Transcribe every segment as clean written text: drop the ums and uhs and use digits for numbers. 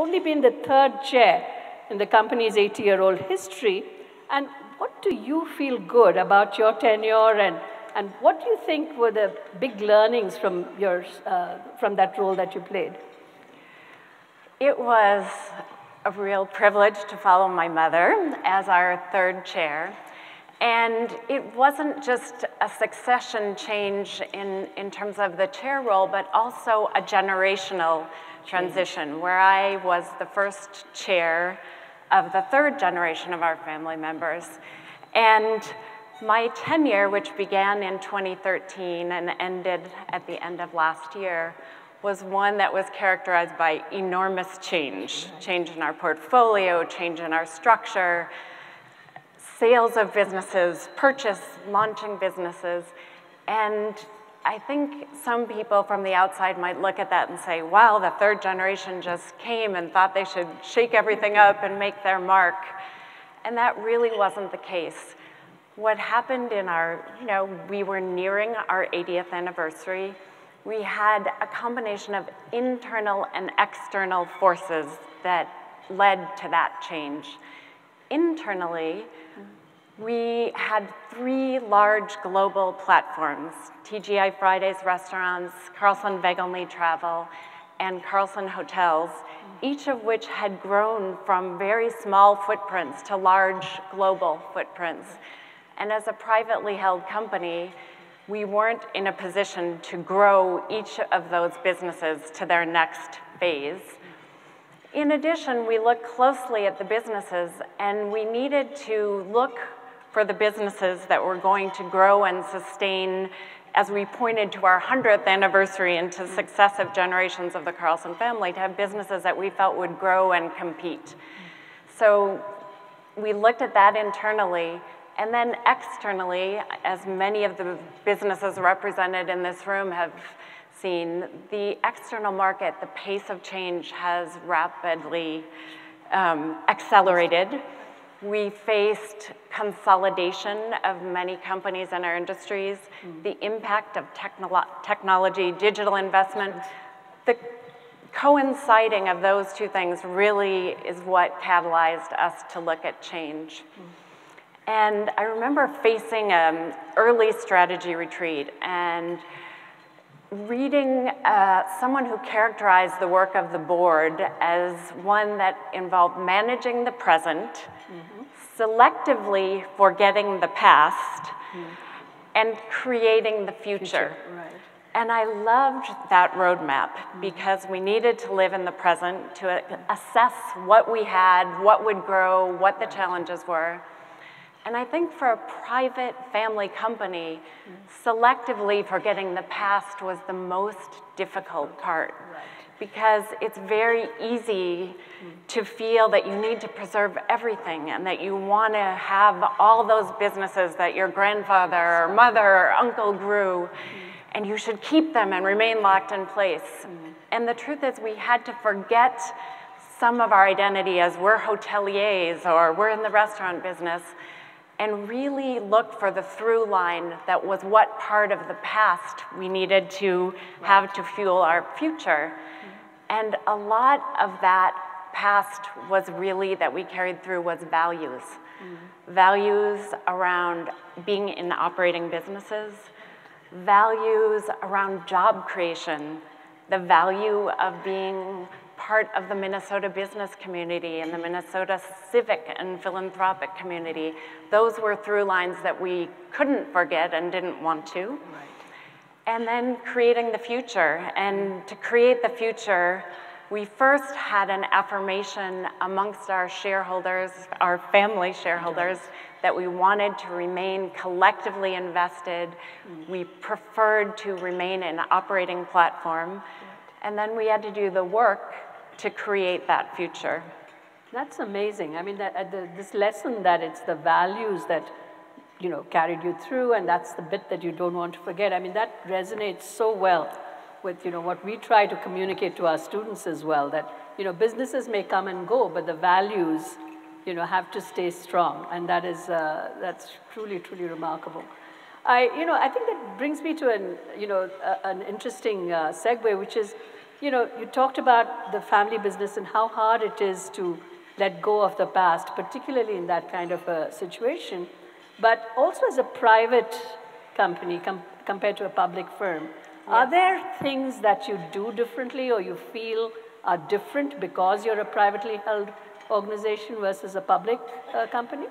only been the third chair in the company's 80-year-old history. And what do you feel good about your tenure, and what do you think were the big learnings from that role that you played? It was a real privilege to follow my mother as our third chair. And it wasn't just a succession change in terms of the chair role, but also a generational transition where I was the first chair of the third generation of our family members. And my tenure, which began in 2013 and ended at the end of last year, was one that was characterized by enormous change. Change in our portfolio, change in our structure, sales of businesses, purchase, launching businesses. And I think some people from the outside might look at that and say, wow, the third generation just came and thought they should shake everything up and make their mark. And that really wasn't the case. What happened in our, we were nearing our 80th anniversary. We had a combination of internal and external forces that led to that change. Internally, we had three large global platforms, TGI Fridays restaurants, Carlson Wagonlit Travel, and Carlson Hotels, each of which had grown from very small footprints to large global footprints. And as a privately held company, we weren't in a position to grow each of those businesses to their next phase. In addition, we looked closely at the businesses, and we needed to look for the businesses that were going to grow and sustain as we pointed to our 100th anniversary and to successive generations of the Carlson family, to have businesses that we felt would grow and compete. So we looked at that internally, and then externally, as many of the businesses represented in this room have seen, the external market, the pace of change has rapidly accelerated. We faced consolidation of many companies in our industries, the impact of technology, digital investment. The coinciding of those two things really is what catalyzed us to look at change. And I remember facing an early strategy retreat and reading someone who characterized the work of the board as one that involved managing the present, selectively forgetting the past, and creating the future. Right. And I loved that roadmap because we needed to live in the present to assess what we had, what would grow, what the challenges were. And I think for a private family company, selectively forgetting the past was the most difficult part. Right. Because it's very easy to feel that you need to preserve everything and that you want to have all those businesses that your grandfather or mother or uncle grew, and you should keep them and remain locked in place. And the truth is, we had to forget some of our identity as we're hoteliers or we're in the restaurant business, and really look for the through line that was what part of the past we needed to have to fuel our future. And a lot of that past was really that we carried through was values. Values around being in operating businesses, values around job creation, the value of being part of the Minnesota business community and the Minnesota civic and philanthropic community. Those were through lines that we couldn't forget and didn't want to. Right. And then creating the future. And to create the future, we first had an affirmation amongst our shareholders, our family shareholders, that we wanted to remain collectively invested. We preferred to remain an operating platform. And then we had to do the work to create that future. That's amazing. I mean, this lesson that it's the values that, carried you through, and that's the bit that you don't want to forget. I mean, that resonates so well with, what we try to communicate to our students as well, that, businesses may come and go, but the values, have to stay strong. And that is, that's truly, truly remarkable. I think that brings me to an interesting segue, which is You know, you talked about the family business and how hard it is to let go of the past, particularly in that kind of a situation, but also as a private company compared to a public firm. Yeah. Are there things that you do differently or you feel are different because you're a privately held organization versus a public company?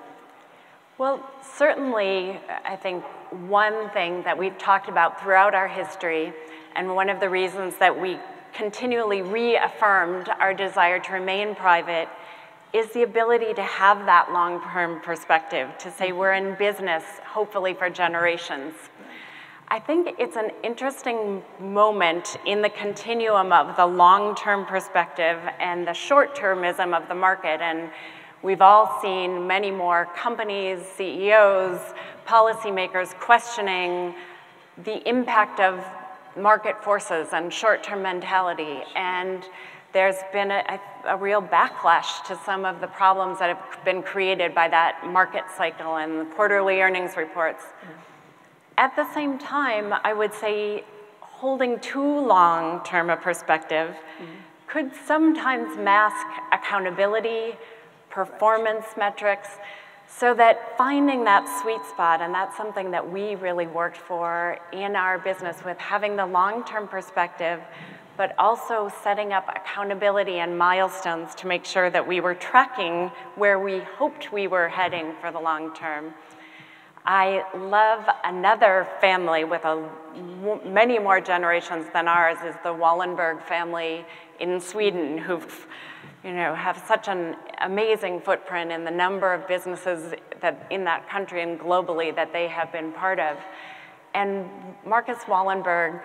Well, certainly, I think one thing that we've talked about throughout our history, and one of the reasons that we continually reaffirmed our desire to remain private, is the ability to have that long-term perspective, to say we're in business, hopefully for generations. I think it's an interesting moment in the continuum of the long-term perspective and the short-termism of the market. And we've all seen many more companies, CEOs, policymakers questioning the impact of market forces and short-term mentality. And there's been a real backlash to some of the problems that have been created by that market cycle and the quarterly earnings reports. At the same time, I would say holding too long-term a perspective could sometimes mask accountability, performance metrics, so that finding that sweet spot, and that's something that we really worked for in our business with having the long-term perspective, but also setting up accountability and milestones to make sure that we were tracking where we hoped we were heading for the long term. I love another family with many more generations than ours is the Wallenberg family in Sweden, who've, you know, have such an amazing footprint in the number of businesses that in that country and globally that they have been part of. And Marcus Wallenberg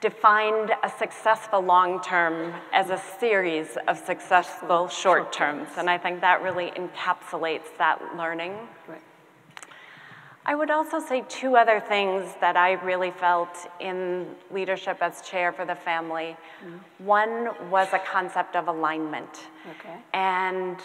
defined a successful long term as a series of successful short terms, and I think that really encapsulates that learning. Right. I would also say two other things that I really felt in leadership as chair for the family. Mm-hmm. One was a concept of alignment. Okay. And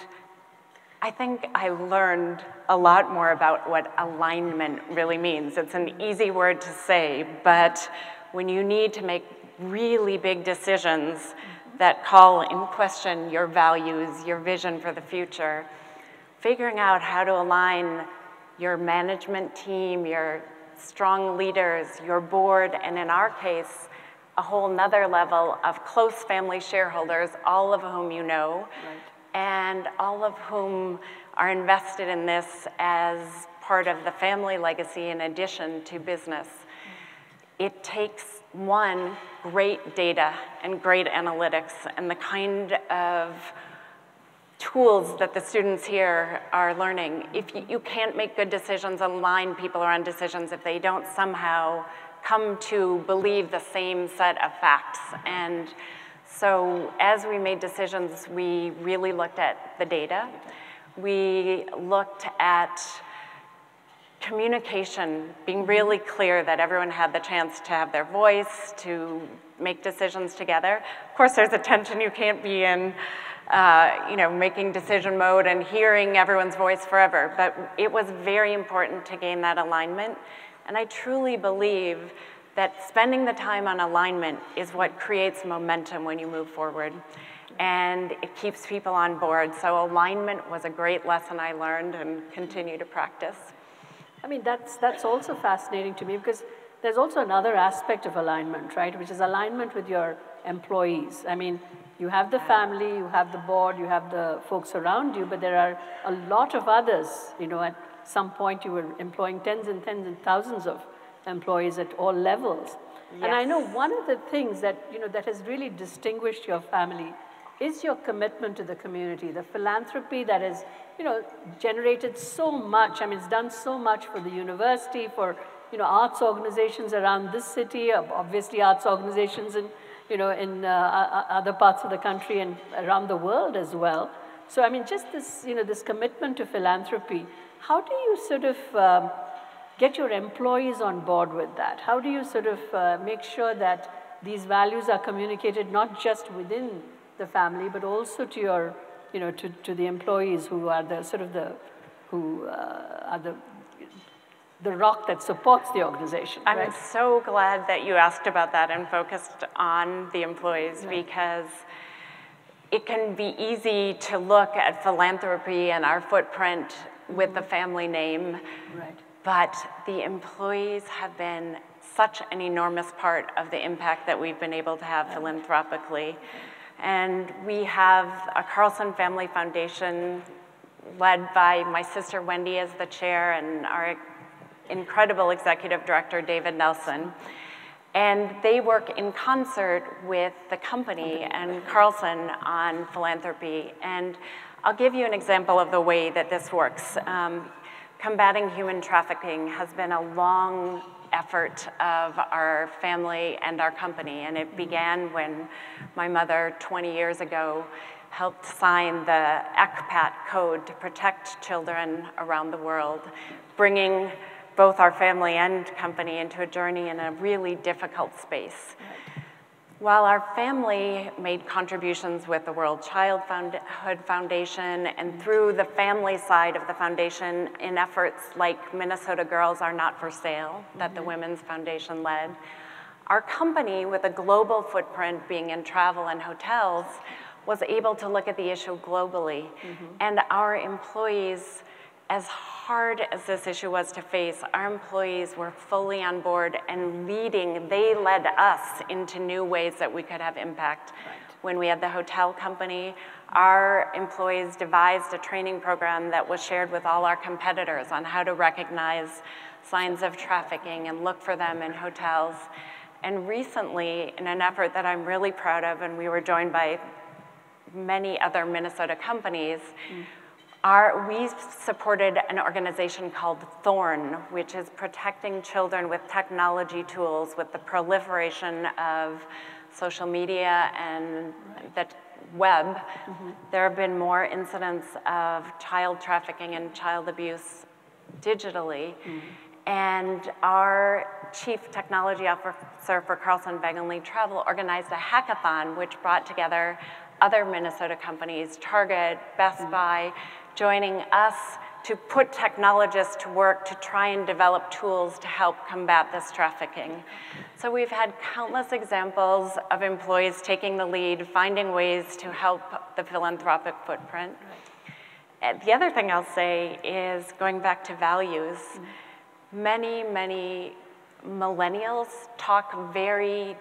I think I learned a lot more about what alignment really means. It's an easy word to say, but when you need to make really big decisions mm-hmm. that call in question your values, your vision for the future, figuring out how to align your management team, your strong leaders, your board, and in our case, a whole nother level of close family shareholders, all of whom you know, right. and all of whom are invested in this as part of the family legacy in addition to business. It takes, one, great data and great analytics and the kind of tools that the students here are learning. If you can't make good decisions, align people around decisions if they don't somehow come to believe the same set of facts. And so as we made decisions, we really looked at the data. We looked at communication, being really clear that everyone had the chance to have their voice, to make decisions together. Of course, there's a tension you can't be in, you know, making decision mode and hearing everyone's voice forever. But it was very important to gain that alignment. And I truly believe that spending the time on alignment is what creates momentum when you move forward. And it keeps people on board. So alignment was a great lesson I learned and continue to practice. I mean, that's also fascinating to me because there's also another aspect of alignment, right, which is alignment with your employees. I mean, you have the family, you have the board, you have the folks around you, but there are a lot of others. You know, at some point you were employing tens and tens and thousands of employees at all levels. Yes. And I know one of the things that, you know, that has really distinguished your family is your commitment to the community, the philanthropy that has, you know, generated so much. I mean, it's done so much for the university, for, you know, arts organizations around this city, obviously arts organizations in, you know, in other parts of the country and around the world as well. So, I mean, just this, you know, this commitment to philanthropy, how do you sort of get your employees on board with that? How do you sort of make sure that these values are communicated not just within the family, but also to your, you know, to the employees who are the sort of the, who are the the rock that supports the organization. I'm right? so glad that you asked about that and focused on the employees, right. because it can be easy to look at philanthropy and our footprint with the family name, right. but the employees have been such an enormous part of the impact that we've been able to have right. philanthropically. And we have a Carlson Family Foundation led by my sister Wendy as the chair and our incredible executive director, David Nelson. And they work in concert with the company and Carlson on philanthropy. And I'll give you an example of the way that this works. Combating human trafficking has been a long effort of our family and our company. And it began when my mother, 20 years ago, helped sign the ECPAT code to protect children around the world, bringing both our family and company into a journey in a really difficult space. While our family made contributions with the World Childhood Foundation and through the family side of the foundation in efforts like Minnesota Girls Are Not For Sale, that the Women's Foundation led, our company, with a global footprint being in travel and hotels, was able to look at the issue globally. And our employees, as hard as this issue was to face, our employees were fully on board and leading. They led us into new ways that we could have impact. Right. When we had the hotel company, our employees devised a training program that was shared with all our competitors on how to recognize signs of trafficking and look for them in hotels. And recently, in an effort that I'm really proud of, and we were joined by many other Minnesota companies, we supported an organization called Thorn, which is protecting children with technology tools, with the proliferation of social media and the web. There have been more incidents of child trafficking and child abuse digitally. And our chief technology officer for Carlson Wagonlit Travel organized a hackathon, which brought together other Minnesota companies, Target, Best Buy, joining us to put technologists to work to try and develop tools to help combat this trafficking. So we've had countless examples of employees taking the lead, finding ways to help the philanthropic footprint. And the other thing I'll say is going back to values. Many millennials talk very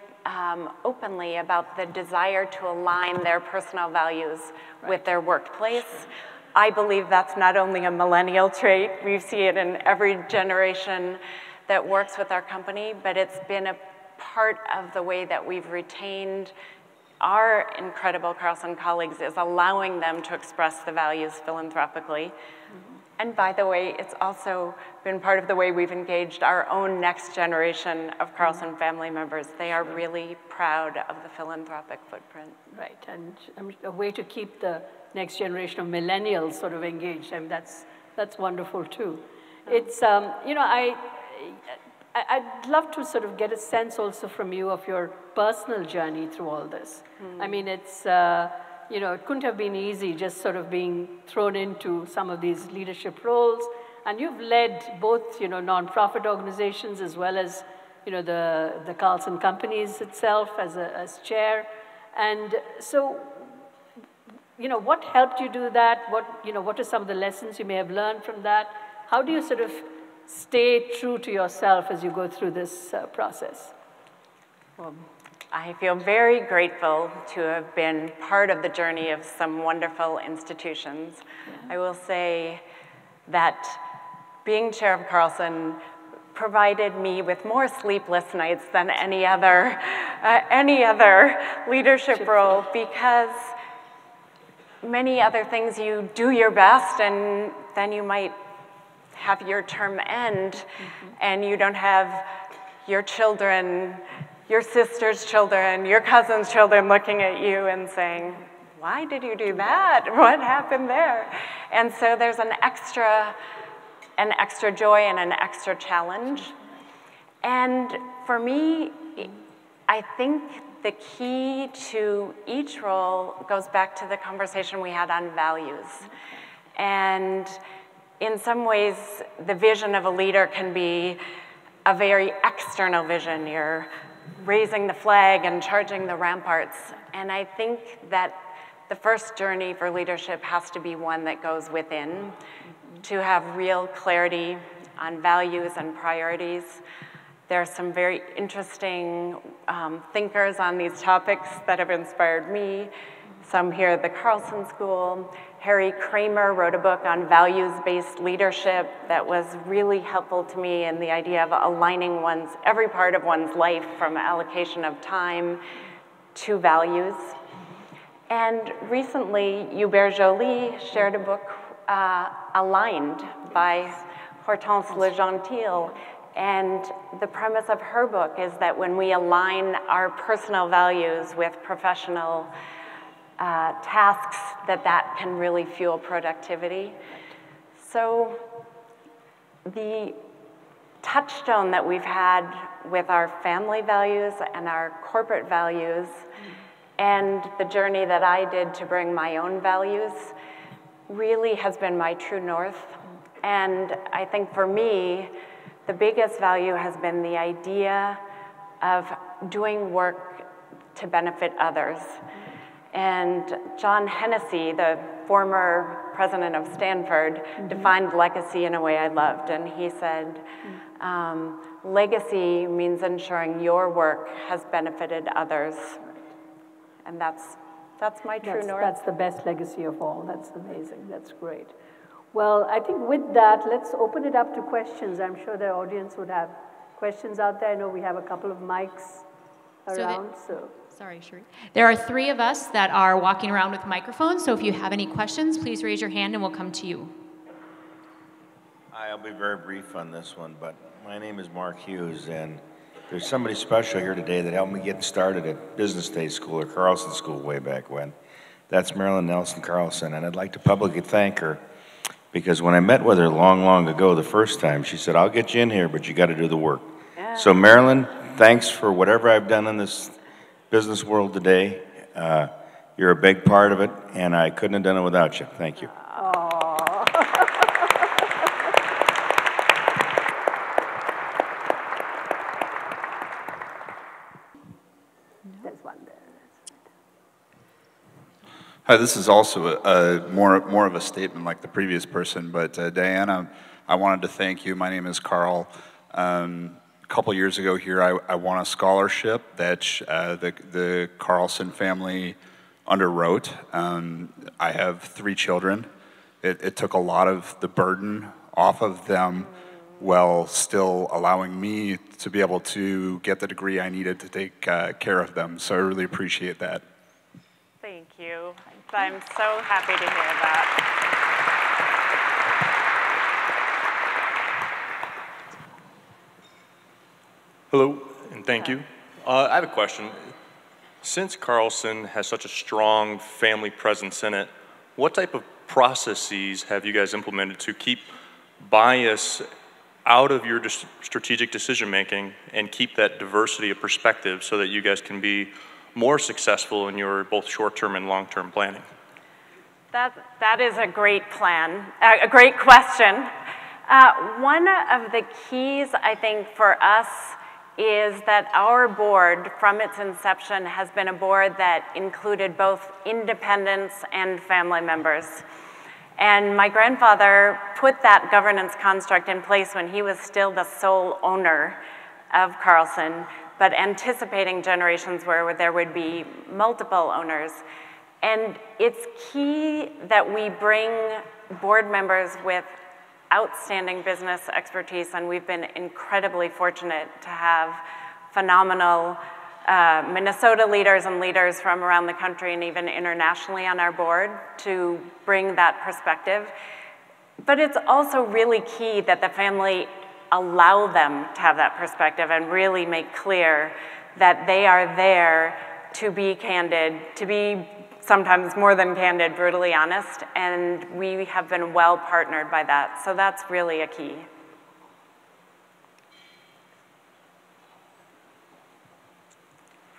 openly about the desire to align their personal values with their workplace. I believe that's not only a millennial trait, we see it in every generation that works with our company, but it's been a part of the way that we've retained our incredible Carlson colleagues is allowing them to express the values philanthropically. And by the way, it's also been part of the way we've engaged our own next generation of Carlson family members. They are really proud of the philanthropic footprint. Right, and a way to keep the next generation of millennials sort of engaged. I mean, that's wonderful too. It's, you know, I'd love to sort of get a sense also from you of your personal journey through all this. I mean, it's, you know, it couldn't have been easy just sort of being thrown into some of these leadership roles. And you've led both, you know, nonprofit organizations as well as, you know, the Carlson Companies itself as chair. And so, you know, what helped you do that? What are some of the lessons you may have learned from that? How do you sort of stay true to yourself as you go through this process? I feel very grateful to have been part of the journey of some wonderful institutions. I will say that being chair of Carlson provided me with more sleepless nights than any other leadership role, because many other things you do your best and then you might have your term end and you don't have your children, your sister's children, your cousin's children looking at you and saying, why did you do that? What happened there? And so there's an extra joy and an extra challenge. And for me, I think the key to each role goes back to the conversation we had on values. And in some ways, the vision of a leader can be a very external vision. You're raising the flag and charging the ramparts. And I think that the first journey for leadership has to be one that goes within, to have real clarity on values and priorities. There are some very interesting thinkers on these topics that have inspired me. Some here at the Carlson School. Harry Kramer wrote a book on values-based leadership that was really helpful to me, and the idea of aligning every part of one's life, from allocation of time to values. And recently, Hubert Jolie shared a book, Aligned, by Hortense Le Gentil. And the premise of her book is that when we align our personal values with professional tasks, that can really fuel productivity. So the touchstone that we've had with our family values and our corporate values, and the journey that I did to bring my own values, really has been my true north. And I think for me, the biggest value has been the idea of doing work to benefit others. And John Hennessy, the former president of Stanford, defined legacy in a way I loved. And he said, legacy means ensuring your work has benefited others. And that's my true north. That's the best legacy of all. That's amazing. That's great. Well, I think with that, let's open it up to questions. I'm sure the audience would have questions out there. I know we have a couple of mics around, so. Sorry, Sheree. There are three of us that are walking around with microphones, so if you have any questions, please raise your hand and we'll come to you. Hi, I'll be very brief on this one, but my name is Mark Hughes, and there's somebody special here today that helped me get started at Business Day School or Carlson School way back when. That's Marilyn Nelson Carlson, and I'd like to publicly thank her, because when I met with her long, long ago the first time, she said, I'll get you in here, but you got to do the work. Yeah. So Marilyn, thanks for whatever I've done in this business world today. You're a big part of it, and I couldn't have done it without you. Thank you. There's one there. Hi, this is also more of a statement like the previous person, but Diana, I wanted to thank you. My name is Carl. A couple years ago here, I won a scholarship that the Carlson family underwrote. I have three children. It took a lot of the burden off of them while still allowing me to be able to get the degree I needed to take care of them. So I really appreciate that. Thank you. I'm so happy to hear that. Hello, and thank you. I have a question. Since Carlson has such a strong family presence in it, what type of processes have you guys implemented to keep bias out of your strategic decision-making and keep that diversity of perspective so that you guys can be more successful in your both short-term and long-term planning? That is a great plan, a great question. One of the keys, I think, for us is that our board, from its inception, has been a board that included both independents and family members. And my grandfather put that governance construct in place when he was still the sole owner of Carlson, but anticipating generations where there would be multiple owners. And it's key that we bring board members with outstanding business expertise, and we've been incredibly fortunate to have phenomenal Minnesota leaders and leaders from around the country and even internationally on our board to bring that perspective. But it's also really key that the family allow them to have that perspective and really make clear that they are there to be candid, to be sometimes more than candid, brutally honest, and we have been well partnered by that. So that's really a key.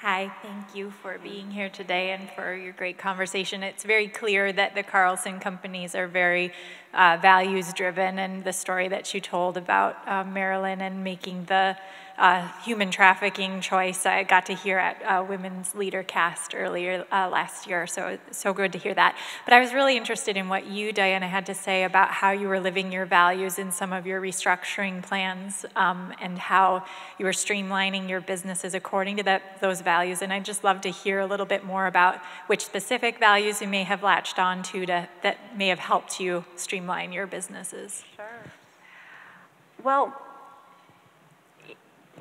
Hi, thank you for being here today and for your great conversation. It's very clear that the Carlson companies are very values-driven, and the story that you told about Marilyn and making the human trafficking choice I got to hear at Women's Leader Cast earlier last year, so good to hear that. But I was really interested in what you, Diana, had to say about how you were living your values in some of your restructuring plans and how you were streamlining your businesses according to those values. And I'd just love to hear a little bit more about which specific values you may have latched on to that may have helped you streamline your businesses. Sure. Well,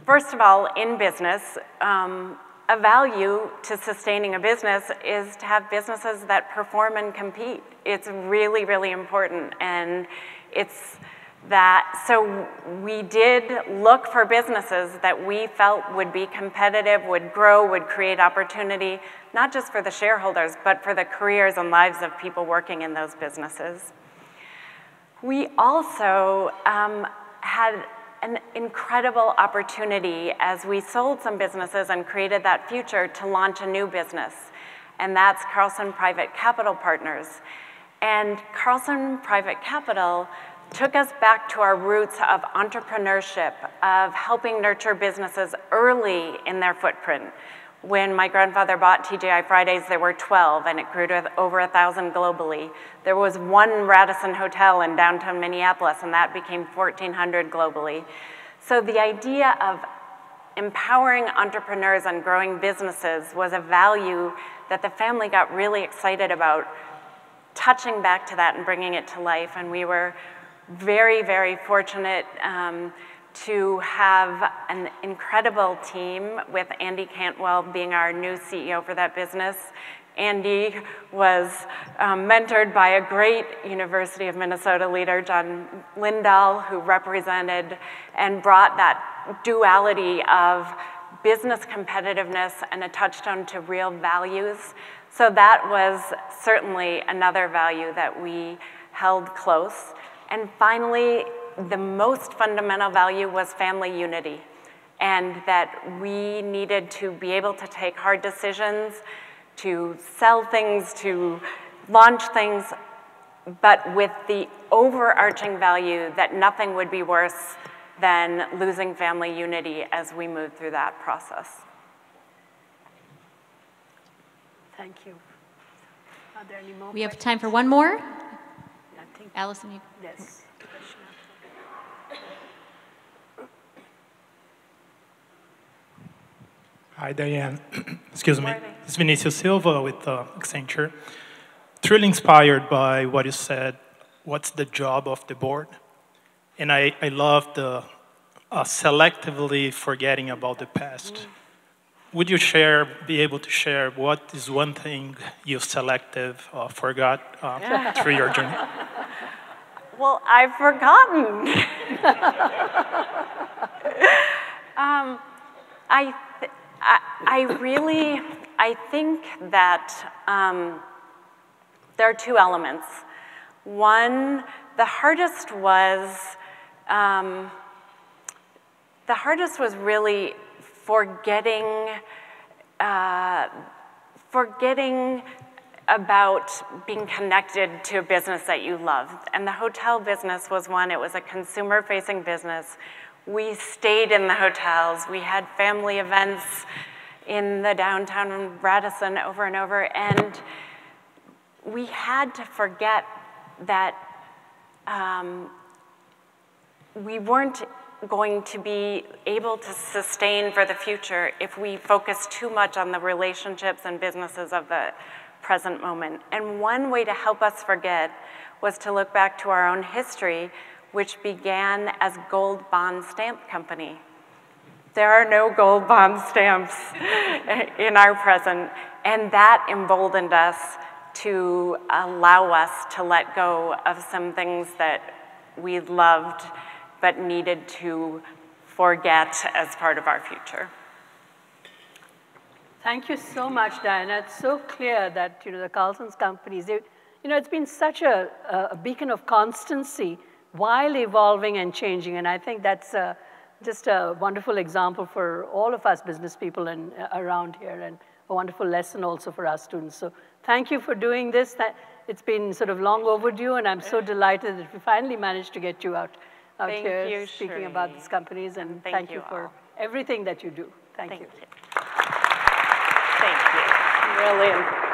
first of all, in business, a value to sustaining a business is to have businesses that perform and compete. It's really, really important. And it's that, so we did look for businesses that we felt would be competitive, would grow, would create opportunity, not just for the shareholders, but for the careers and lives of people working in those businesses. We also had an incredible opportunity as we sold some businesses and created that future to launch a new business, and that's Carlson Private Capital Partners. And Carlson Private Capital took us back to our roots of entrepreneurship, of helping nurture businesses early in their footprint. When my grandfather bought TGI Fridays, there were 12, and it grew to over 1,000 globally. There was one Radisson hotel in downtown Minneapolis, and that became 1,400 globally. So the idea of empowering entrepreneurs and growing businesses was a value that the family got really excited about, touching back to that and bringing it to life. And we were very, very fortunate to have an incredible team with Andy Cantwell being our new CEO for that business. Andy was mentored by a great University of Minnesota leader, John Lindahl, who represented and brought that duality of business competitiveness and a touchstone to real values. So that was certainly another value that we held close. And finally, the most fundamental value was family unity, and that we needed to be able to take hard decisions, to sell things, to launch things, but with the overarching value that nothing would be worse than losing family unity as we moved through that process. Thank you. Are there any more? We have time for one more. I think Allison, you. Yes. Hi, Diane. Excuse me. It's Vinicius Silva with Accenture. Truly inspired by what you said, what's the job of the board? And I love the selectively forgetting about the past. Would you be able to share what is one thing you selectively forgot through your journey? Well, I've forgotten. I think that there are two elements. One, the hardest was really forgetting about being connected to a business that you loved. And the hotel business was one. It was a consumer-facing business. We stayed in the hotels. We had family events in the downtown Radisson over and over. And we had to forget that we weren't going to be able to sustain for the future if we focused too much on the relationships and businesses of the present moment. And one way to help us forget was to look back to our own history, which began as Gold Bond Stamp Company. There are no gold bond stamps in our present, and that emboldened us to allow us to let go of some things that we loved but needed to forget as part of our future. Thank you so much, Diana. It's so clear that the Carlson's companies, it's been such a beacon of constancy while evolving and changing, and I think that's just a wonderful example for all of us business people and around here, and a wonderful lesson also for our students. So thank you for doing this. It's been sort of long overdue, and I'm so delighted that we finally managed to get you out here speaking about these companies, and thank you for everything that you do. Thank you. Thank you. Brilliant.